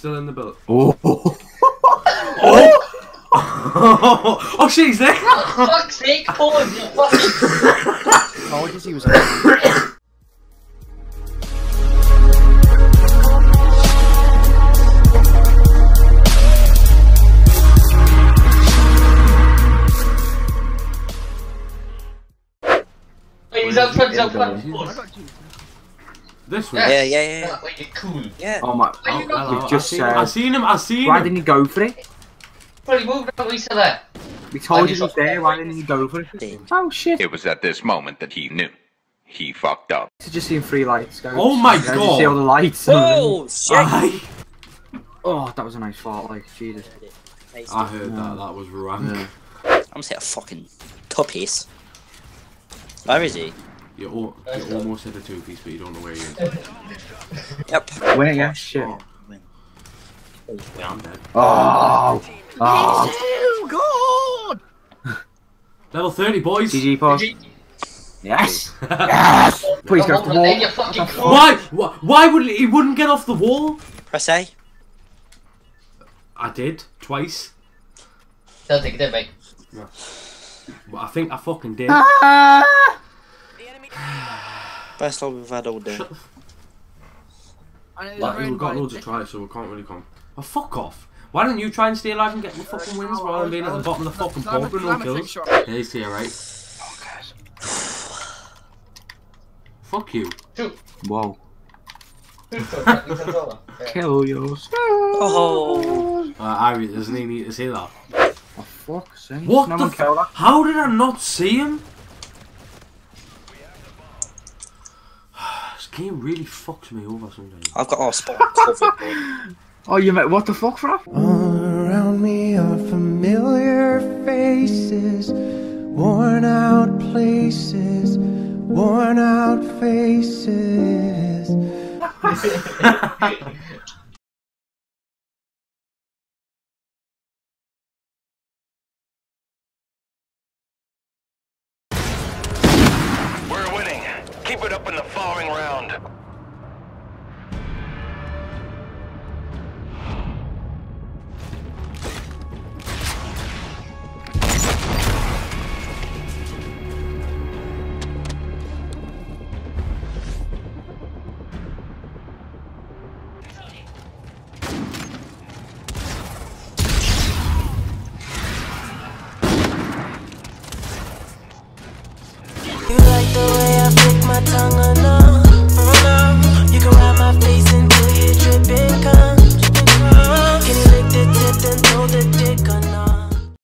still in the boat. Oh! Oh! Oh, shit, he's there! For fuck's sake, Paul, you fucking... Oh, I guess he was... Wait, he's out front, This way? Yeah, yeah, yeah. Wait, you're cool. Yeah. Oh my... Oh, hello, I seen him. Why didn't he go for it? Well, he moved out to there. We told you he was there, why didn't he go for it? Oh shit. It was at this moment that he knew. He fucked up. So just seeing three lights go. Oh my god! Just see all the lights. Oh shit! Oh, that was a nice fart, like, Jesus. I heard that, that was rank. I'm gonna say a fucking two-piece. Where is he? You're almost at a two-piece, but you don't know where he is. Yep. Where, yeah? Shit. Yeah, I'm dead. Oh! Oh god! Level 30, boys. GG, pause. Yes. Yes. Please go off the wall. Why would he wouldn't get off the wall? Press A. I did twice. Don't think it did, mate. No. Well, I think I fucking did. Best I've had all day. Like, we've got loads of tries, so we can't really come. Oh, fuck off! Why don't you try and stay alive and get the fucking wins rather than being at the bottom of the fucking board with no kills? Yeah, he's here, right? Oh, God. Fuck you. Whoa. Kill yours. Oh. Ivy doesn't even need to see that. Oh, fuck's sake. What the fuck? How did I not see him? This game really fucks me over sometimes. I've got our spot covered. Oh, you met what the fuck, Frap? All around me are familiar faces, worn out places, worn out faces. We're winning. Keep it up in the following round. You like the way I flick my tongue enough? You can rub my face until you're dripping cum. Can you lick the tip and throw the dick on?